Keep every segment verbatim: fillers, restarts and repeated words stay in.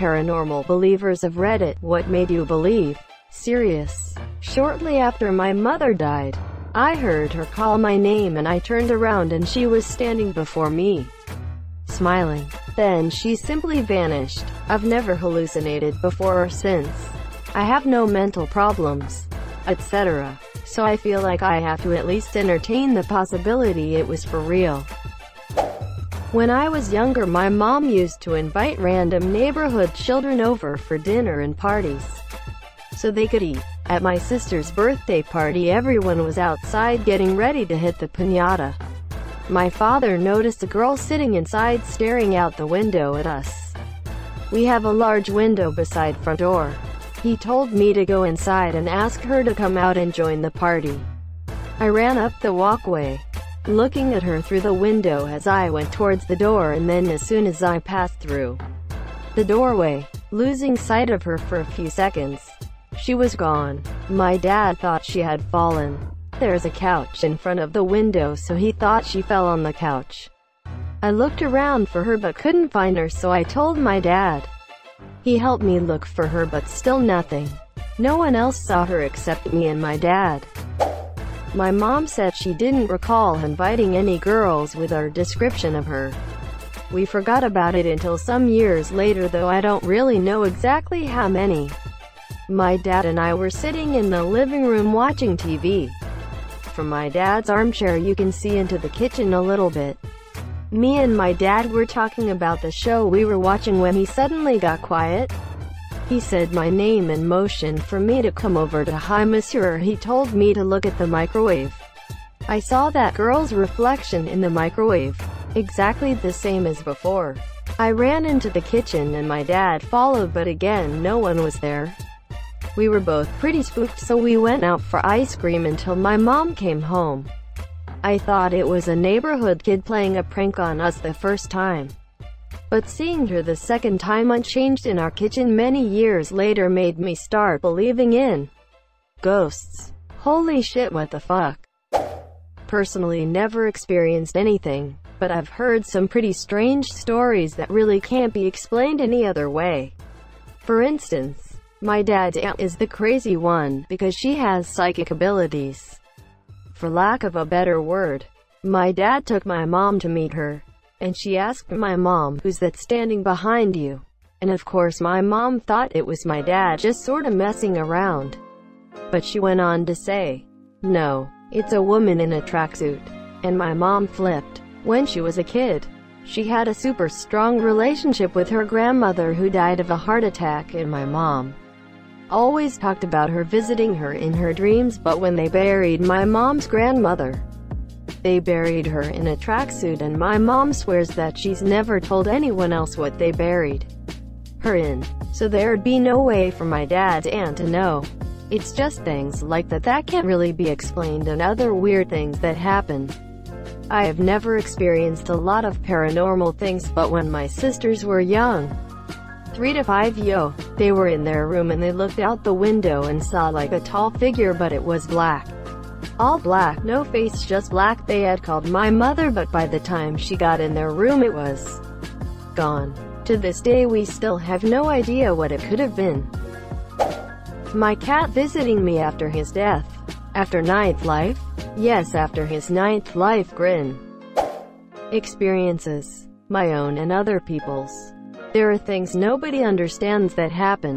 paranormal believers of Reddit. What made you believe? Serious. Shortly after my mother died, I heard her call my name and I turned around and she was standing before me, smiling. Then she simply vanished. I've never hallucinated before or since. I have no mental problems, et cetera. So I feel like I have to at least entertain the possibility it was for real. When I was younger, my mom used to invite random neighborhood children over for dinner and parties so they could eat. At my sister's birthday party, everyone was outside getting ready to hit the piñata. My father noticed a girl sitting inside staring out the window at us. We have a large window beside front door. He told me to go inside and ask her to come out and join the party. I ran up the walkway, looking at her through the window as I went towards the door, and then as soon as I passed through the doorway, losing sight of her for a few seconds, she was gone. My dad thought she had fallen. There's a couch in front of the window, so he thought she fell on the couch. I looked around for her but couldn't find her, so I told my dad. He helped me look for her but still nothing. No one else saw her except me and my dad. My mom said she didn't recall inviting any girls with our description of her. We forgot about it until some years later, though I don't really know exactly how many. My dad and I were sitting in the living room watching T V. From my dad's armchair you can see into the kitchen a little bit. Me and my dad were talking about the show we were watching when he suddenly got quiet. He said my name and motioned for me to come over to hi monsieur. He told me to look at the microwave. I saw that girl's reflection in the microwave, exactly the same as before. I ran into the kitchen and my dad followed, but again no one was there. We were both pretty spooked, so we went out for ice cream until my mom came home. I thought it was a neighborhood kid playing a prank on us the first time. But seeing her the second time unchanged in our kitchen many years later made me start believing in ghosts. Holy shit, what the fuck. Personally never experienced anything, but I've heard some pretty strange stories that really can't be explained any other way. For instance, my dad's aunt is the crazy one because she has psychic abilities, for lack of a better word. My dad took my mom to meet her, and she asked my mom, "Who's that standing behind you?" And of course my mom thought it was my dad just sorta messing around. But she went on to say, "No, it's a woman in a tracksuit." And my mom flipped. When she was a kid, she had a super strong relationship with her grandmother who died of a heart attack, and my mom always talked about her visiting her in her dreams. But when they buried my mom's grandmother, they buried her in a tracksuit, and my mom swears that she's never told anyone else what they buried her in. So there'd be no way for my dad's aunt to know. It's just things like that that can't really be explained, and other weird things that happen. I have never experienced a lot of paranormal things, but when my sisters were young, three to five yo, they were in their room and they looked out the window and saw like a tall figure, but it was black. All black, no face, just black. They had called my mother, but by the time she got in their room it was gone. To this day we still have no idea what it could have been. My cat visiting me after his death. After ninth life? Yes, after his ninth life. Grin. Experiences. My own and other people's. There are things nobody understands that happen.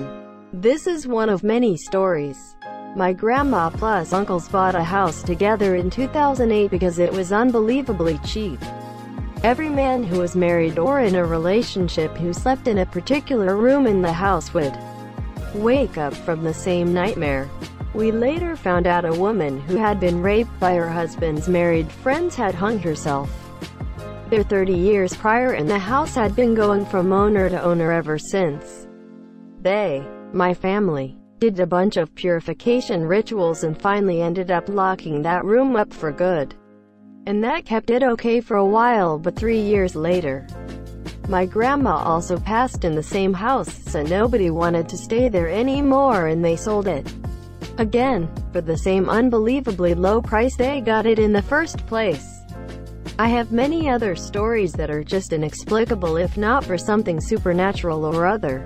This is one of many stories. My grandma plus uncles bought a house together in two thousand eight because it was unbelievably cheap. Every man who was married or in a relationship who slept in a particular room in the house would wake up from the same nightmare. We later found out a woman who had been raped by her husband's married friends had hung herself there thirty years prior, and the house had been going from owner to owner ever since. They, my family, did a bunch of purification rituals and finally ended up locking that room up for good. And that kept it okay for a while, but three years later, my grandma also passed in the same house, so nobody wanted to stay there anymore and they sold it. Again, for the same unbelievably low price they got it in the first place. I have many other stories that are just inexplicable if not for something supernatural or other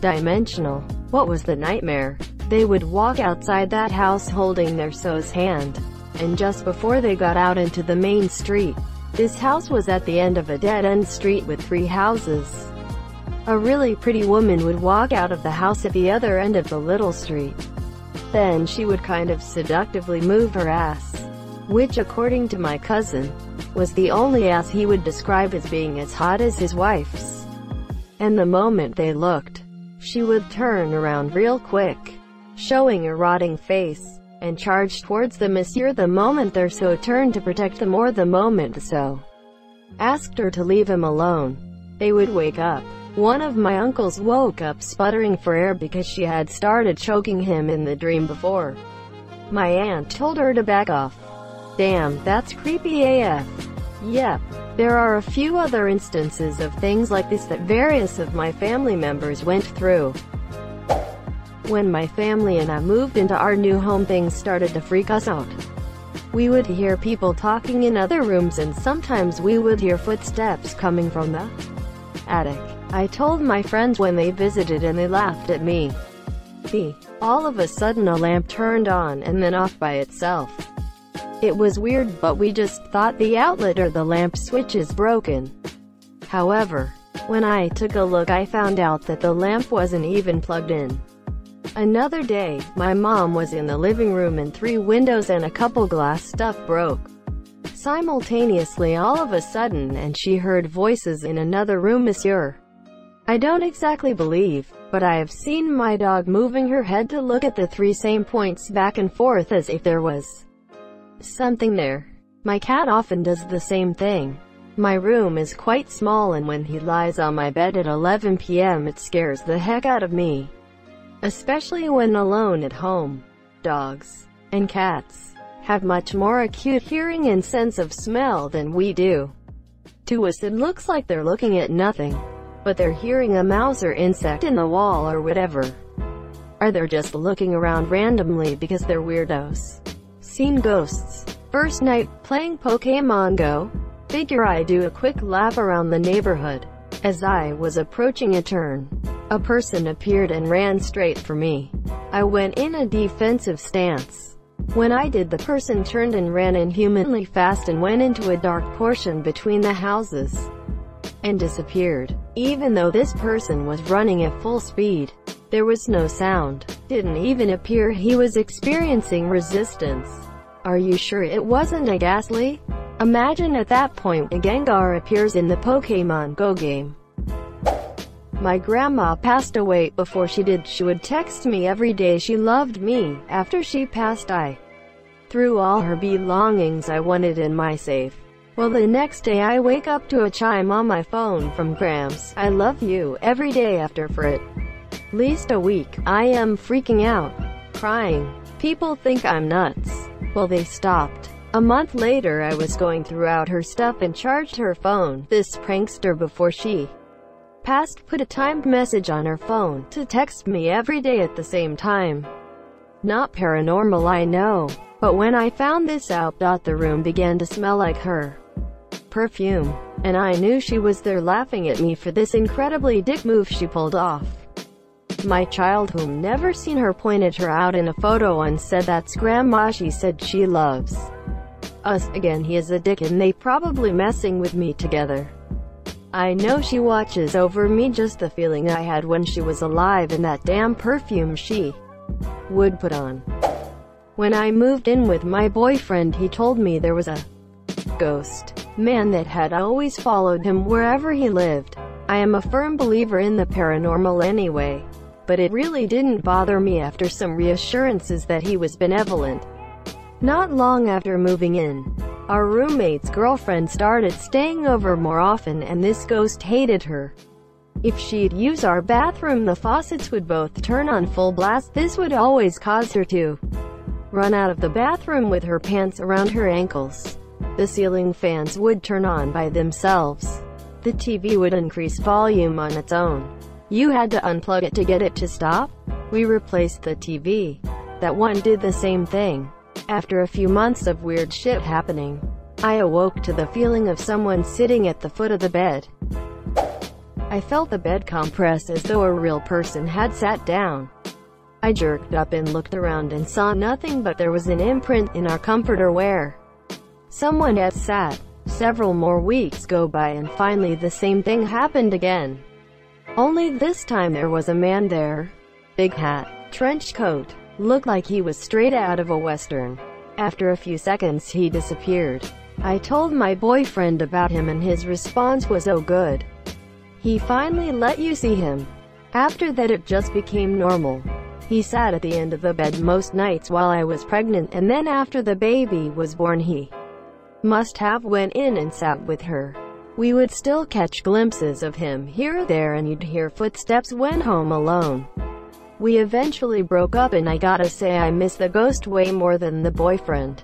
dimensional. What was the nightmare? They would walk outside that house holding their so's hand, and just before they got out into the main street, this house was at the end of a dead-end street with three houses. A really pretty woman would walk out of the house at the other end of the little street. Then she would kind of seductively move her ass, which according to my cousin, was the only ass he would describe as being as hot as his wife's. And the moment they looked, she would turn around real quick, showing a rotting face, and charged towards the monsieur the moment their so turned to protect them or the moment the so asked her to leave him alone. They would wake up. One of my uncles woke up sputtering for air because she had started choking him in the dream before. My aunt told her to back off. Damn, that's creepy A F. Yep. There are a few other instances of things like this that various of my family members went through. When my family and I moved into our new home, things started to freak us out. We would hear people talking in other rooms, and sometimes we would hear footsteps coming from the attic. I told my friends when they visited and they laughed at me. B. All of a sudden a lamp turned on and then off by itself. It was weird, but we just thought the outlet or the lamp switch is broken. However, when I took a look, I found out that the lamp wasn't even plugged in. Another day, my mom was in the living room and three windows and a couple glass stuff broke simultaneously all of a sudden, and she heard voices in another room. Monsieur, I don't exactly believe, but I have seen my dog moving her head to look at the three same points back and forth as if there was something there. My cat often does the same thing. My room is quite small, and when he lies on my bed at eleven p m it scares the heck out of me. Especially when alone at home. Dogs and cats have much more acute hearing and sense of smell than we do. To us it looks like they're looking at nothing, but they're hearing a mouse or insect in the wall or whatever. Or they're just looking around randomly because they're weirdos. Seen ghosts. First night, playing Pokemon Go, figure I do a quick lap around the neighborhood. As I was approaching a turn, a person appeared and ran straight for me. I went in a defensive stance. When I did, the person turned and ran inhumanly fast and went into a dark portion between the houses and disappeared. Even though this person was running at full speed, there was no sound. Didn't even appear he was experiencing resistance. Are you sure it wasn't a Ghastly? Imagine at that point a Gengar appears in the Pokemon Go game. My grandma passed away. Before she did, she would text me every day she loved me. After she passed, I threw all her belongings I wanted in my safe. Well, the next day I wake up to a chime on my phone from Grams. I love you every day after for at least a week. I am freaking out, crying. People think I'm nuts. Well, they stopped. A month later I was going throughout her stuff and charged her phone. This prankster, before she passed, put a timed message on her phone to text me every day at the same time. Not paranormal, I know, but when I found this out, the room began to smell like her perfume, and I knew she was there laughing at me for this incredibly dick move she pulled off. My child, whom never seen her, pointed her out in a photo and said, "That's Grandma. She said she loves us." Again, he is a dick and they probably messing with me together. I know she watches over me. Just the feeling I had when she was alive, and that damn perfume she would put on. When I moved in with my boyfriend, he told me there was a ghost man that had always followed him wherever he lived. I am a firm believer in the paranormal anyway, but it really didn't bother me after some reassurances that he was benevolent. Not long after moving in, our roommate's girlfriend started staying over more often, and this ghost hated her. If she'd use our bathroom, the faucets would both turn on full blast. This would always cause her to run out of the bathroom with her pants around her ankles. The ceiling fans would turn on by themselves. The T V would increase volume on its own. You had to unplug it to get it to stop. We replaced the T V. That one did the same thing. After a few months of weird shit happening, I awoke to the feeling of someone sitting at the foot of the bed. I felt the bed compress as though a real person had sat down. I jerked up and looked around and saw nothing, but there was an imprint in our comforter where someone had sat. Several more weeks go by and finally the same thing happened again. Only this time there was a man there. Big hat, trench coat, looked like he was straight out of a western. After a few seconds he disappeared. I told my boyfriend about him and his response was, "Oh good. He finally let you see him." After that it just became normal. He sat at the end of the bed most nights while I was pregnant, and then after the baby was born he must have went in and sat with her. We would still catch glimpses of him here or there, and you'd hear footsteps when home alone. We eventually broke up, and I gotta say I miss the ghost way more than the boyfriend.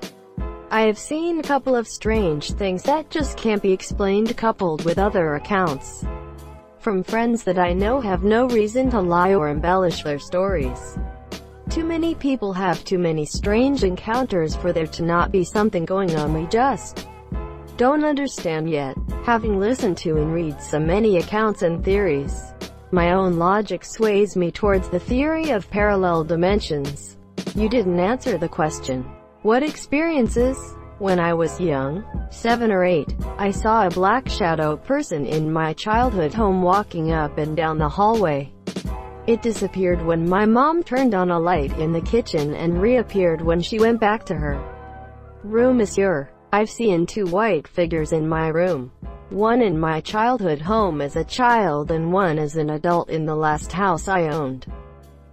I have seen a couple of strange things that just can't be explained, coupled with other accounts from friends that I know have no reason to lie or embellish their stories. Too many people have too many strange encounters for there to not be something going on we just don't understand yet. Having listened to and read so many accounts and theories, my own logic sways me towards the theory of parallel dimensions. You didn't answer the question. What experiences? When I was young, seven or eight, I saw a black shadow person in my childhood home walking up and down the hallway. It disappeared when my mom turned on a light in the kitchen and reappeared when she went back to her room. Monsieur, I've seen two white figures in my room. One in my childhood home as a child and one as an adult in the last house I owned.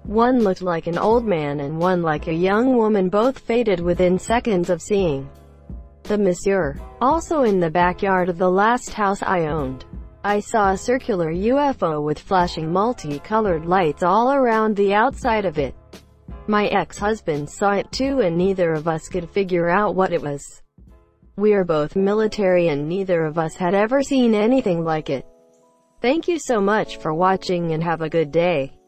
One looked like an old man and one like a young woman, both faded within seconds of seeing the monsieur. Also in the backyard of the last house I owned, I saw a circular U F O with flashing multicolored lights all around the outside of it. My ex-husband saw it too, and neither of us could figure out what it was. We are both military and neither of us had ever seen anything like it. Thank you so much for watching and have a good day.